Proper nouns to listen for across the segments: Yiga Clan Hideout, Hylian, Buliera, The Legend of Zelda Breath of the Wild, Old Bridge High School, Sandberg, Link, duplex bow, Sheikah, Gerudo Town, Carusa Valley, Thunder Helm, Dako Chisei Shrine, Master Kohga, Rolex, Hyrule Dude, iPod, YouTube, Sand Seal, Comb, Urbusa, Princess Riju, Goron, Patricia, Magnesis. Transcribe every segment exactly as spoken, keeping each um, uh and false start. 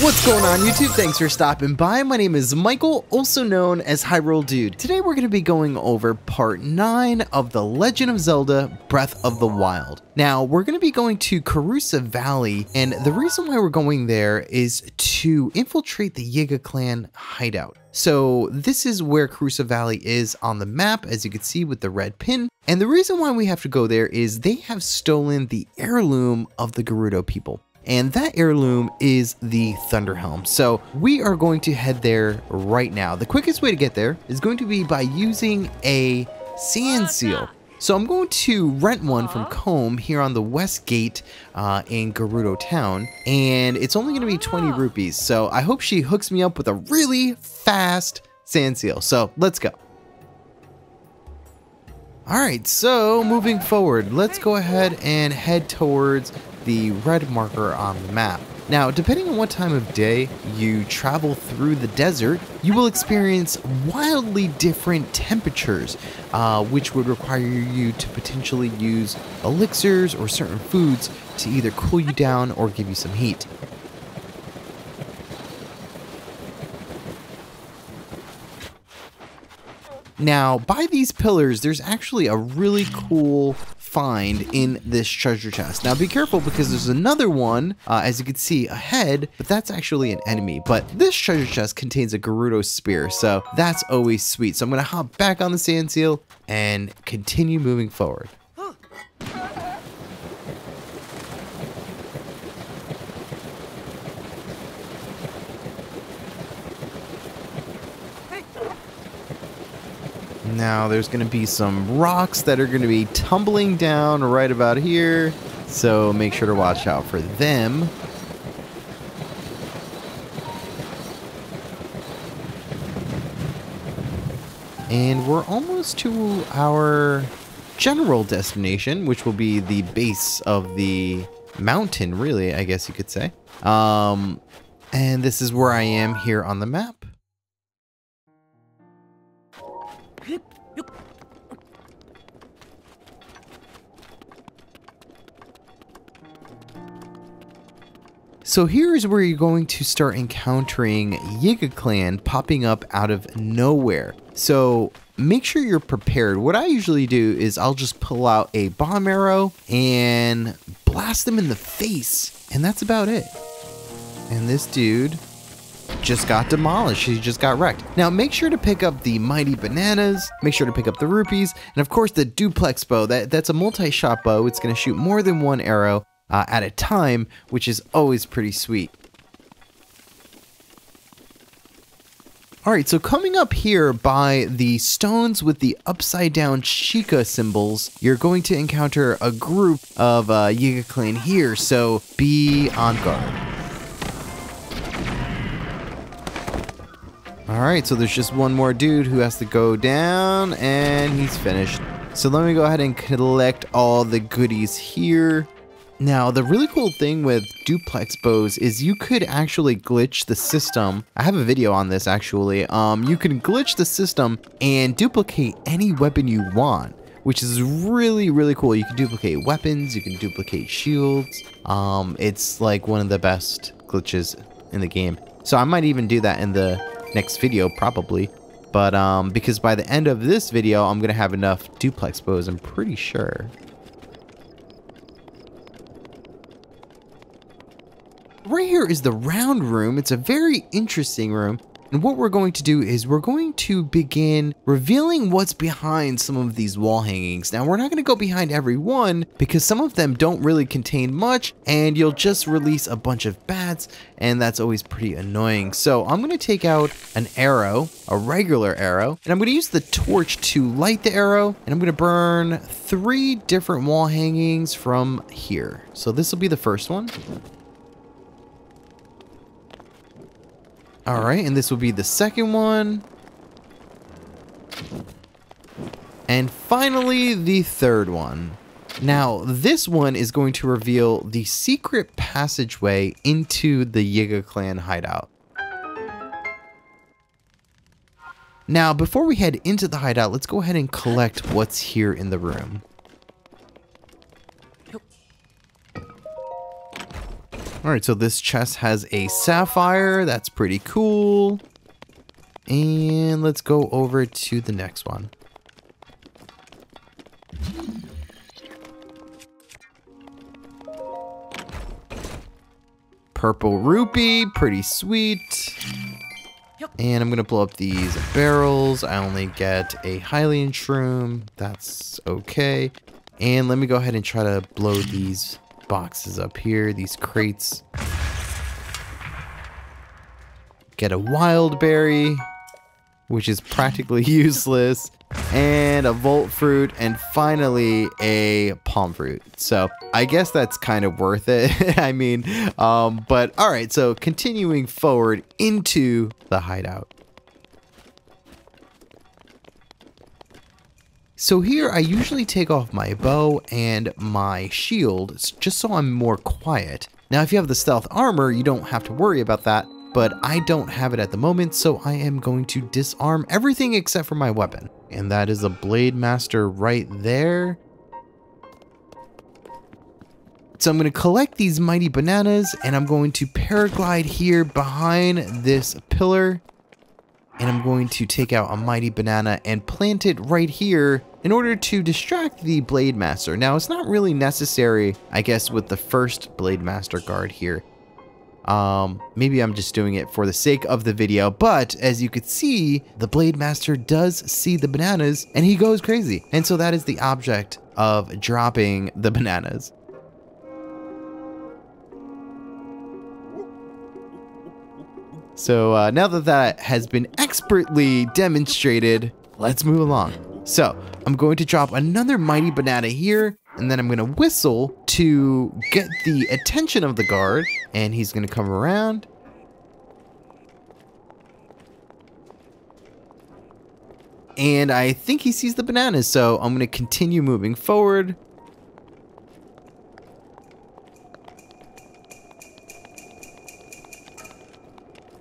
What's going on YouTube? Thanks for stopping by. My name is Michael, also known as Hyrule Dude. Today we're going to be going over part nine of The Legend of Zelda Breath of the Wild. Now we're going to be going to Carusa Valley, and the reason why we're going there is to infiltrate the Yiga Clan Hideout. So this is where Carusa Valley is on the map, as you can see with the red pin. And the reason why we have to go there is they have stolen the heirloom of the Gerudo people. And that heirloom is the Thunder Helm. So we are going to head there right now. The quickest way to get there is going to be by using a sand seal. So I'm going to rent one from Comb here on the west gate uh, in Gerudo Town, and it's only going to be twenty rupees. So I hope she hooks me up with a really fast sand seal. So let's go. All right, so moving forward, let's go ahead and head towards the red marker on the map. Now, depending on what time of day you travel through the desert, you will experience wildly different temperatures, uh, which would require you to potentially use elixirs or certain foods to either cool you down or give you some heat. Now, by these pillars, there's actually a really cool find in this treasure chest. Now be careful, because there's another one uh, as you can see ahead, but that's actually an enemy. But this treasure chest contains a Gerudo spear, so that's always sweet. So I'm gonna hop back on the sand seal and continue moving forward. Now there's going to be some rocks that are going to be tumbling down right about here, so make sure to watch out for them. And we're almost to our general destination, which will be the base of the mountain, really, I guess you could say. Um, and this is where I am here on the map. So here is where you're going to start encountering Yiga Clan popping up out of nowhere. So make sure you're prepared. What I usually do is I'll just pull out a bomb arrow and blast them in the face, and that's about it. And this dude just got demolished. He just got wrecked. Now make sure to pick up the mighty bananas, make sure to pick up the rupees, and of course the duplex bow. That, that's a multi-shot bow. It's going to shoot more than one arrow uh, at a time, which is always pretty sweet. Alright, so coming up here by the stones with the upside down Sheikah symbols, you're going to encounter a group of uh, Yiga Clan here, so be on guard. All right, so there's just one more dude who has to go down, and he's finished. So let me go ahead and collect all the goodies here. Now, the really cool thing with duplex bows is you could actually glitch the system. I have a video on this, actually. Um, you can glitch the system and duplicate any weapon you want, which is really, really cool. You can duplicate weapons, you can duplicate shields. Um, it's like one of the best glitches in the game. So I might even do that in the next video probably, but um because by the end of this video I'm gonna have enough duplex bows, I'm pretty sure. Right here is the round room. It's a very interesting room, and what we're going to do is we're going to begin revealing what's behind some of these wall hangings. Now we're not going to go behind every one, because some of them don't really contain much and you'll just release a bunch of bats, and that's always pretty annoying. So I'm going to take out an arrow, a regular arrow, and I'm going to use the torch to light the arrow, and I'm going to burn three different wall hangings from here. So this will be the first one. All right, and this will be the second one. And finally, the third one. Now, this one is going to reveal the secret passageway into the Yiga Clan hideout. Now, before we head into the hideout, let's go ahead and collect what's here in the room. Alright, so this chest has a sapphire. That's pretty cool. And let's go over to the next one. Purple rupee, pretty sweet. And I'm gonna blow up these barrels. I only get a Hylian shroom. That's okay. And let me go ahead and try to blow these boxes up here, these crates. Get a wild berry, which is practically useless, and a volt fruit, and finally a palm fruit. So I guess that's kind of worth it. I mean, um, but all right, so continuing forward into the hideout. So here I usually take off my bow and my shield just so I'm more quiet. Now if you have the stealth armor, you don't have to worry about that, but I don't have it at the moment, so I am going to disarm everything except for my weapon. And that is a Blade Master right there. So I'm going to collect these mighty bananas and I'm going to paraglide here behind this pillar. And I'm going to take out a mighty banana and plant it right here in order to distract the Blade Master. Now, it's not really necessary, I guess, with the first Blade Master guard here. Um, maybe I'm just doing it for the sake of the video, but as you could see, the Blade Master does see the bananas and he goes crazy. And so that is the object of dropping the bananas. So uh, now that that has been expertly demonstrated, let's move along. So I'm going to drop another mighty banana here, and then I'm going to whistle to get the attention of the guard, and he's going to come around. And I think he sees the bananas, so I'm going to continue moving forward.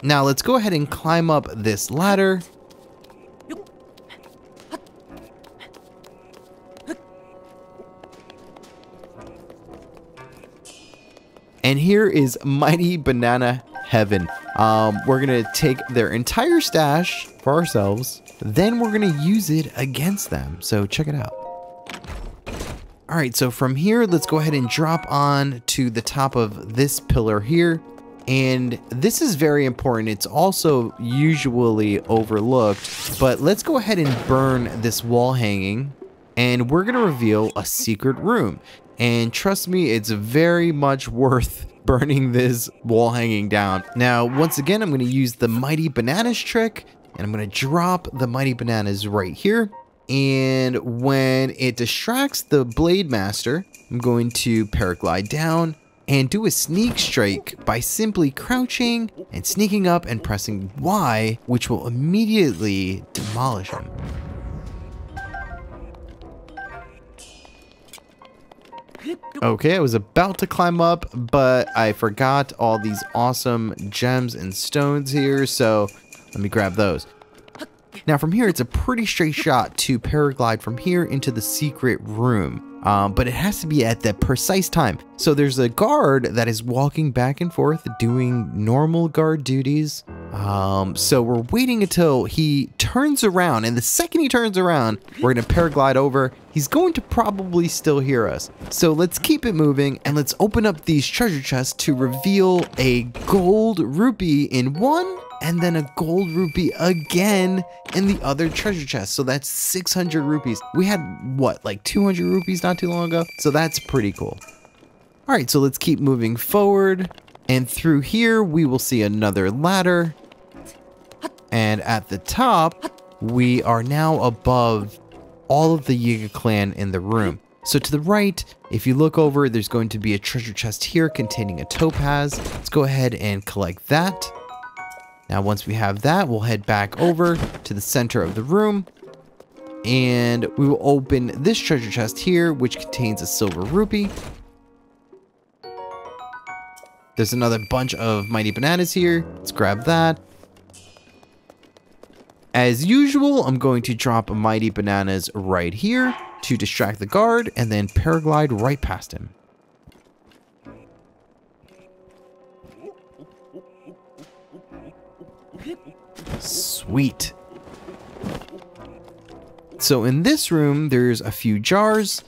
Now let's go ahead and climb up this ladder. And here is Mighty Banana Heaven. Um, we're going to take their entire stash for ourselves. Then we're going to use it against them. So check it out. All right, so from here, let's go ahead and drop on to the top of this pillar here. And this is very important. It's also usually overlooked, but let's go ahead and burn this wall hanging, and we're gonna reveal a secret room. And trust me, it's very much worth burning this wall hanging down. Now, once again, I'm gonna use the mighty bananas trick, and I'm gonna drop the mighty bananas right here. And when it distracts the Blade Master, I'm going to paraglide down and do a sneak strike by simply crouching and sneaking up and pressing Y, which will immediately demolish him. Okay, I was about to climb up, but I forgot all these awesome gems and stones here, so let me grab those. Now from here, it's a pretty straight shot to paraglide from here into the secret room. Um, but it has to be at the precise time. So there's a guard that is walking back and forth doing normal guard duties. Um, so we're waiting until he turns around, and the second he turns around, we're gonna paraglide over. He's going to probably still hear us. So let's keep it moving, and let's open up these treasure chests to reveal a gold rupee in one, and then a gold rupee again in the other treasure chest. So that's six hundred rupees. We had, what, like two hundred rupees not too long ago? So that's pretty cool. All right, so let's keep moving forward. And through here, we will see another ladder. And at the top, we are now above all of the Yiga clan in the room. So to the right, if you look over, there's going to be a treasure chest here containing a topaz. Let's go ahead and collect that. Now, once we have that, we'll head back over to the center of the room, and we will open this treasure chest here, which contains a silver rupee. There's another bunch of mighty bananas here. Let's grab that. As usual, I'm going to drop mighty bananas right here to distract the guard and then paraglide right past him. Sweet. So in this room, there's a few jars,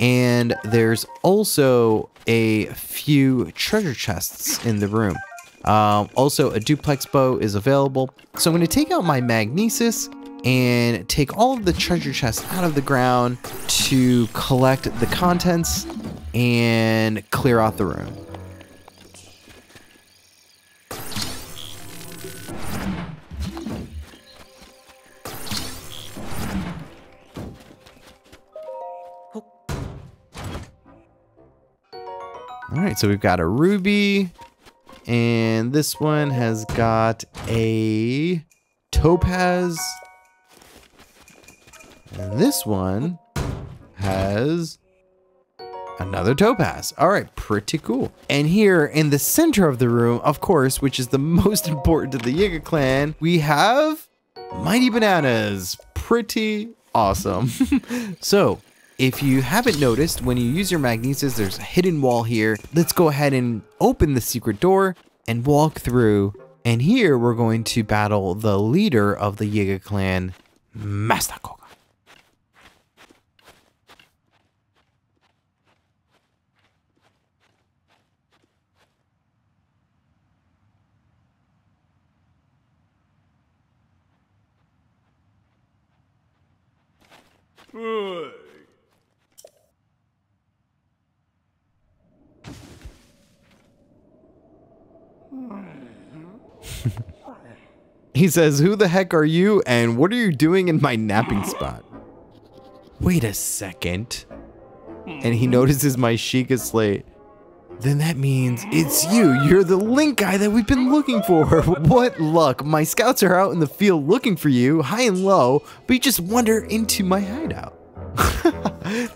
and there's also a few treasure chests in the room. Um, also, a duplex bow is available. So I'm going to take out my Magnesis and take all of the treasure chests out of the ground to collect the contents and clear out the room. All right, so we've got a ruby, and this one has got a topaz, and this one has another topaz. All right, pretty cool. And here in the center of the room, of course, which is the most important to the Yiga clan, we have mighty bananas. Pretty awesome. So, if you haven't noticed, when you use your Magnesis, there's a hidden wall here. Let's go ahead and open the secret door and walk through. And here we're going to battle the leader of the Yiga clan, Master Kohga. Good. He says, "Who the heck are you and what are you doing in my napping spot?" Wait a second. And he notices my Sheikah slate. Then that means it's you. You're the Link guy that we've been looking for. What luck. My scouts are out in the field looking for you, high and low, but you just wander into my hideout.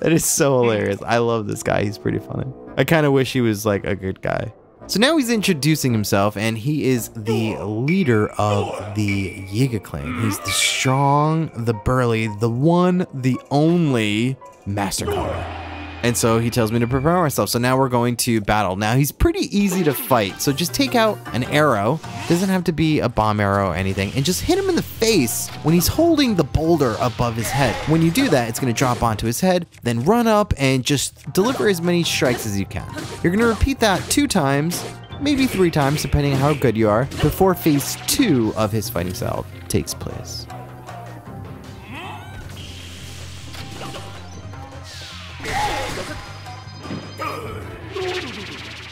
That is so hilarious. I love this guy. He's pretty funny. I kind of wish he was like a good guy. So now he's introducing himself, and he is the leader of the Yiga clan. He's the strong, the burly, the one, the only Master Kohga. And so he tells me to prepare myself. So now we're going to battle. Now he's pretty easy to fight. So just take out an arrow. Doesn't have to be a bomb arrow or anything. And just hit him in the face when he's holding the boulder above his head. When you do that, it's going to drop onto his head. Then run up and just deliver as many strikes as you can. You're going to repeat that two times, maybe three times, depending on how good you are, before phase two of his fighting style takes place.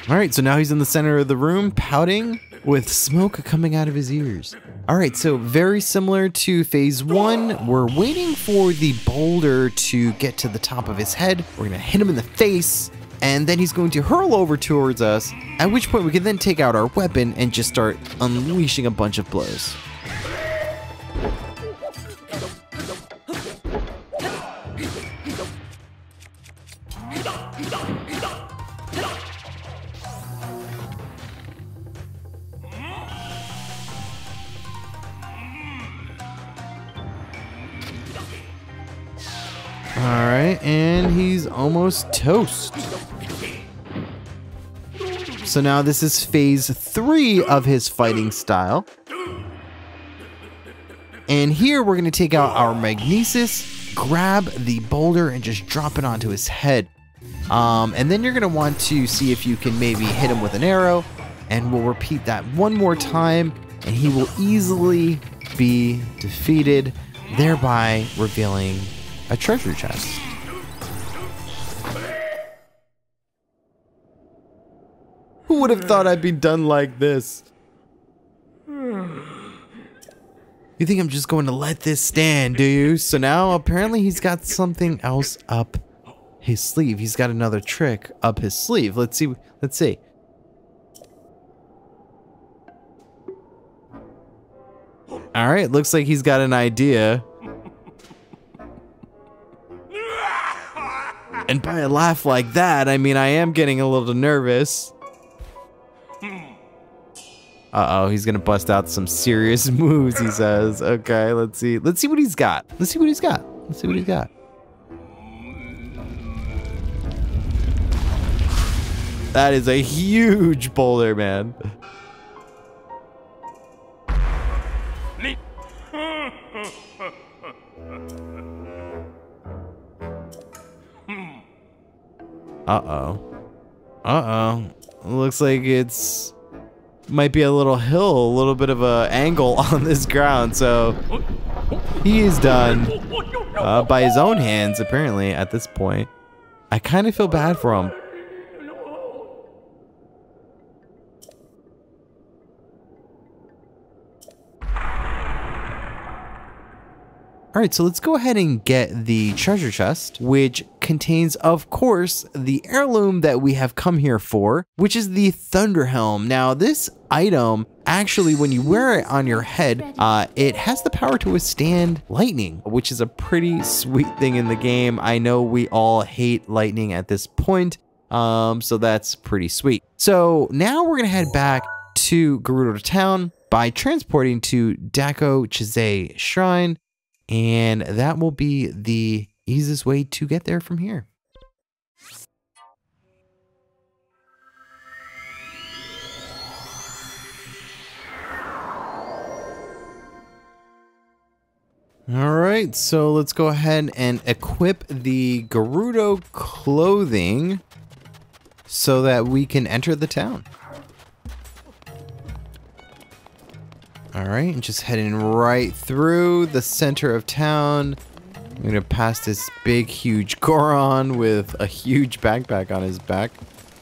All right, so now he's in the center of the room, pouting with smoke coming out of his ears. All right, so very similar to phase one, we're waiting for the boulder to get to the top of his head. We're gonna hit him in the face, and then he's going to hurl over towards us, at which point we can then take out our weapon and just start unleashing a bunch of blows. Alright, and he's almost toast. So now this is phase three of his fighting style. And here we're going to take out our Magnesis, grab the boulder, and just drop it onto his head. Um, and then you're going to want to see if you can maybe hit him with an arrow. And we'll repeat that one more time, and he will easily be defeated, thereby revealing a treasure chest. Who would have thought I'd be done like this? You think I'm just going to let this stand, do you? So now apparently he's got something else up his sleeve. He's got another trick up his sleeve. Let's see. Let's see. All right, looks like he's got an idea. And by a laugh like that, I mean, I am getting a little nervous. Uh-oh, he's gonna bust out some serious moves, he says. Okay, let's see. Let's see what he's got. Let's see what he's got. Let's see what he's got. That is a huge boulder, man. Uh-oh. Uh-oh. Looks like it's... might be a little hill, a little bit of a angle on this ground, so... he is done uh, by his own hands, apparently, at this point. I kind of feel bad for him. Alright, so let's go ahead and get the treasure chest, which contains, of course, the heirloom that we have come here for, which is the Thunder Helm. Now, this item, actually, when you wear it on your head, uh, it has the power to withstand lightning, which is a pretty sweet thing in the game. I know we all hate lightning at this point, um, so that's pretty sweet. So, now we're going to head back to Gerudo Town by transporting to Dako Chisei Shrine. And that will be the easiest way to get there from here. All right, so let's go ahead and equip the Gerudo clothing so that we can enter the town. All right, and just heading right through the center of town. I'm gonna pass this big, huge Goron with a huge backpack on his back.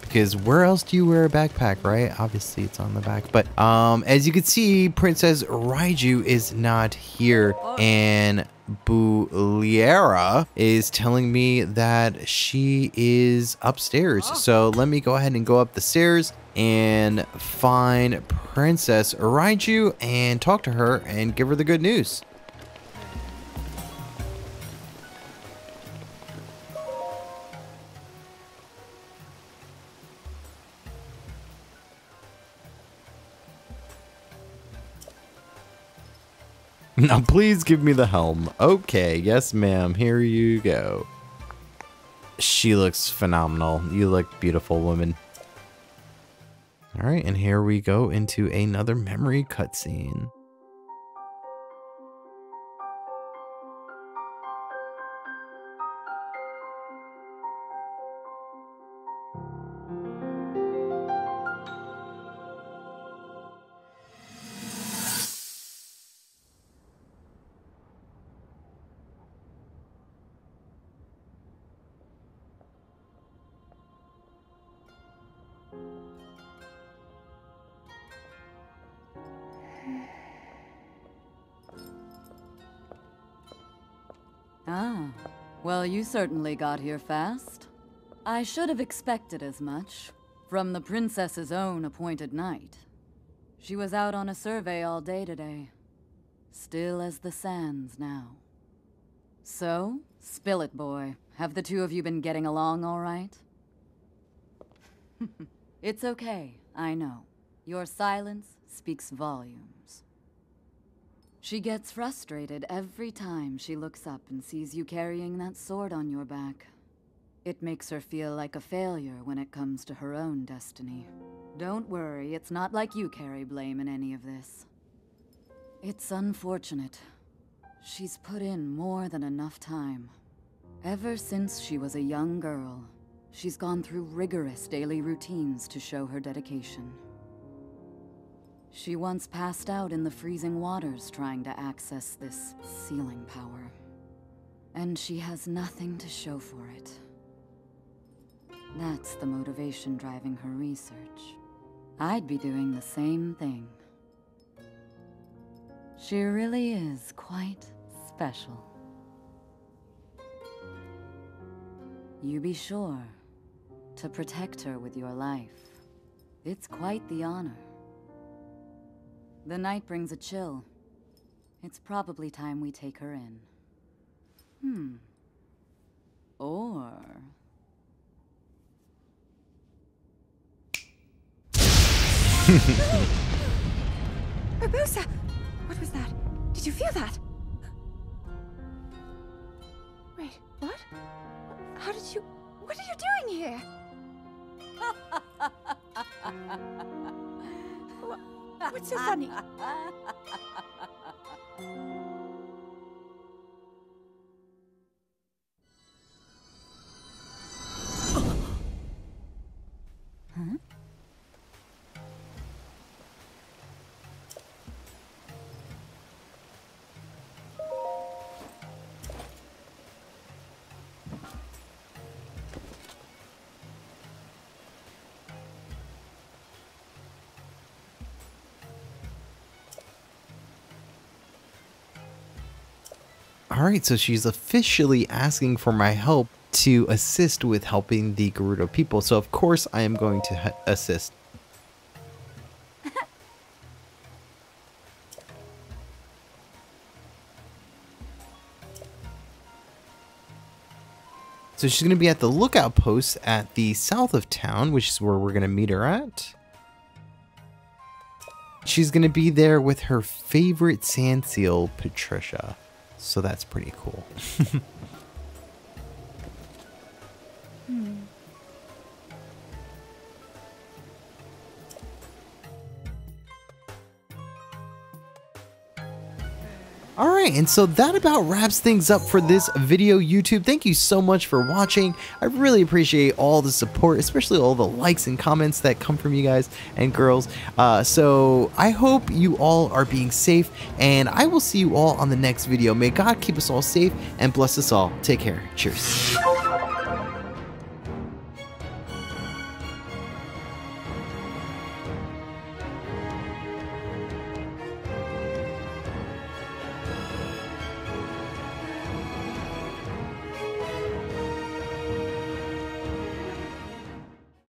Because where else do you wear a backpack, right? Obviously, it's on the back. But um, as you can see, Princess Riju is not here. And Buliera is telling me that she is upstairs. So let me go ahead and go up the stairs and find Princess Riju and talk to her and give her the good news. Now please give me the helm. Okay, yes ma'am, here you go. She looks phenomenal. You look beautiful, woman. All right, and here we go into another memory cutscene. Ah, well, you certainly got here fast. I should have expected as much from the princess's own appointed knight. She was out on a survey all day today, still as the sands now. So, spill it, boy. Have the two of you been getting along all right? It's okay, I know. Your silence speaks volumes. She gets frustrated every time she looks up and sees you carrying that sword on your back. It makes her feel like a failure when it comes to her own destiny. Don't worry, it's not like you carry blame in any of this. It's unfortunate. She's put in more than enough time. Ever since she was a young girl, she's gone through rigorous daily routines to show her dedication. She once passed out in the freezing waters trying to access this sealing power. And she has nothing to show for it. That's the motivation driving her research. I'd be doing the same thing. She really is quite special. You be sure to protect her with your life. It's quite the honor. The night brings a chill. It's probably time we take her in. Hmm. Or... Urbusa! What was that? Did you feel that? Wait, what? How did you... What are you doing here? What's so funny? Alright, so she's officially asking for my help to assist with helping the Gerudo people. So of course I am going to assist. So she's going to be at the lookout post at the south of town, which is where we're going to meet her at. She's going to be there with her favorite sand seal, Patricia. So that's pretty cool. hmm. All right, and so that about wraps things up for this video, YouTube. Thank you so much for watching. I really appreciate all the support, especially all the likes and comments that come from you guys and girls. Uh, so I hope you all are being safe, and I will see you all on the next video. May God keep us all safe and bless us all. Take care. Cheers.